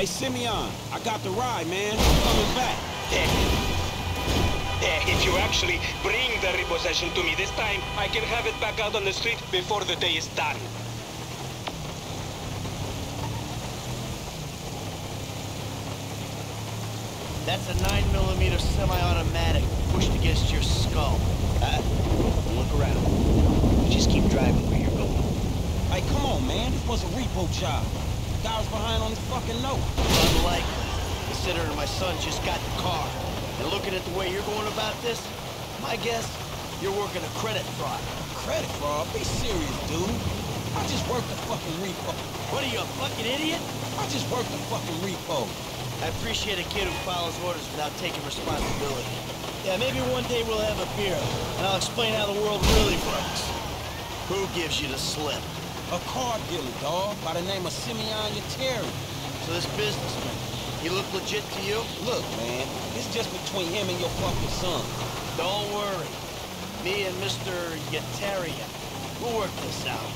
Hey, Simeon, I got the ride, man. I'm coming back. If you actually bring the repossession to me this time, I can have it back out on the street before the day is done. That's a 9mm semi-automatic pushed against your skull. Don't look around. You just keep driving where you're going. Hey, come on, man. This was a repo job. The guy was behind on the fucking note. Unlikely, considering my son just got the car. And looking at the way you're going about this, my guess, you're working a credit fraud. Credit fraud? Be serious, dude. I just worked a fucking repo. What are you, a fucking idiot? I just worked a fucking repo. I appreciate a kid who follows orders without taking responsibility. Yeah, maybe one day we'll have a beer, and I'll explain how the world really works. Who gives you the slip? A car dealer, dog, by the name of Simeon Yetarian. So this businessman, he look legit to you? Look, man, it's just between him and your fucking son. Don't worry. Me and Mr. Yetarian, we'll work this out.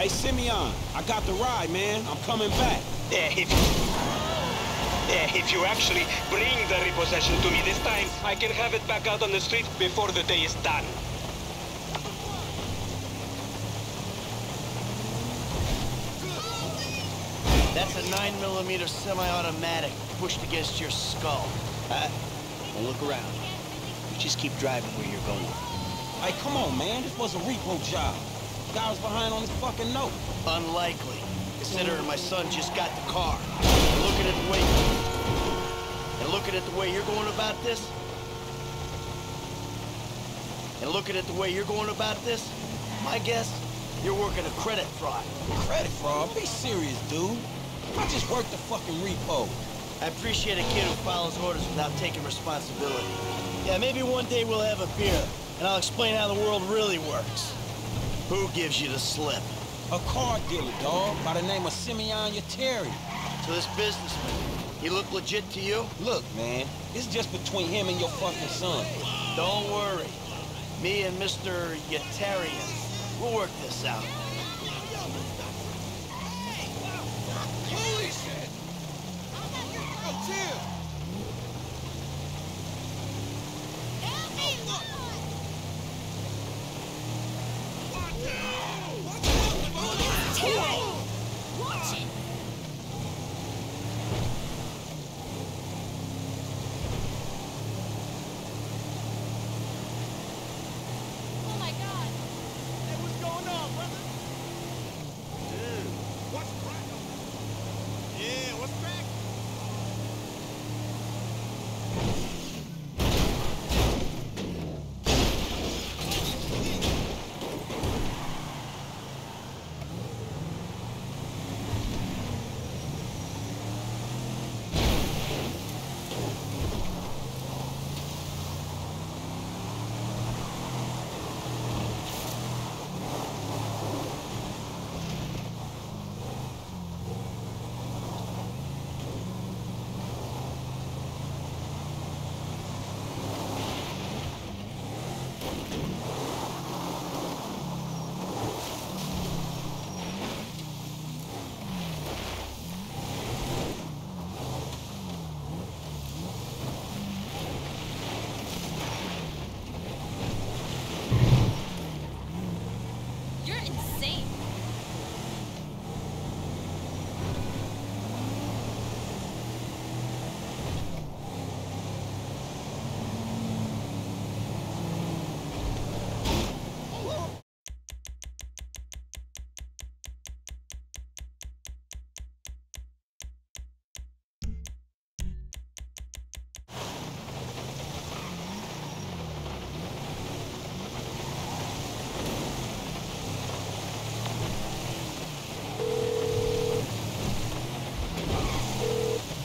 Hey, Simeon, I got the ride, man. I'm coming back. If you actually bring the repossession to me this time, I can have it back out on the street before the day is done. That's a 9mm semi-automatic pushed against your skull. Don't look around. You just keep driving where you're going. Hey, come on, man. This was a repo job. The guy was behind on his fucking note. Unlikely, considering my son just got the car. And looking at the way you're going about this. My guess, you're working a credit fraud. Credit fraud? Be serious, dude. I just worked the fucking repo. I appreciate a kid who follows orders without taking responsibility. Yeah, maybe one day we'll have a beer, and I'll explain how the world really works. Who gives you the slip? A car dealer, dog, by the name of Simeon Yetarian. So this businessman, he look legit to you? Look, man, it's just between him and your fucking son. Don't worry. Me and Mr. Yetarian, we'll work this out. Holy shit! I'm at your hotel.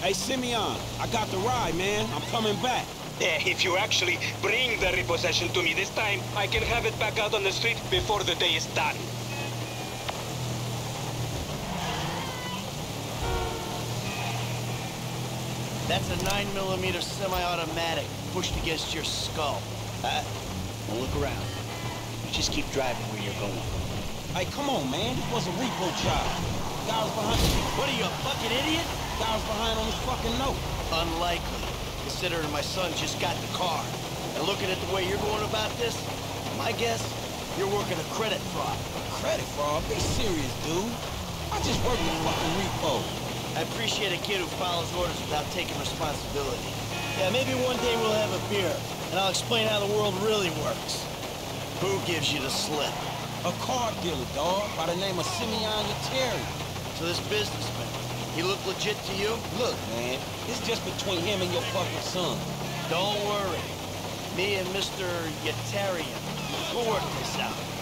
Hey, Simeon, I got the ride, man. I'm coming back. Yeah, if you actually bring the repossession to me this time, I can have it back out on the street before the day is done. That's a 9mm semi-automatic pushed against your skull. Huh? Don't look around. You just keep driving where you're going. Hey, come on, man. This was a repo job. The guy was behind... What are you, a fucking idiot? The guy was behind on his fucking note. Unlikely, considering my son just got the car. And looking at the way you're going about this, my guess, you're working a credit fraud. Credit fraud? Be serious, dude. I just work in fucking repo. I appreciate a kid who follows orders without taking responsibility. Yeah, maybe one day we'll have a beer, and I'll explain how the world really works. Who gives you the slip? A car dealer, dog, by the name of Simeon Yetarian. So this businessman, he look legit to you? Look, man, it's just between him and your fucking son. Don't worry. Me and Mr. Yetarian, we'll work this out.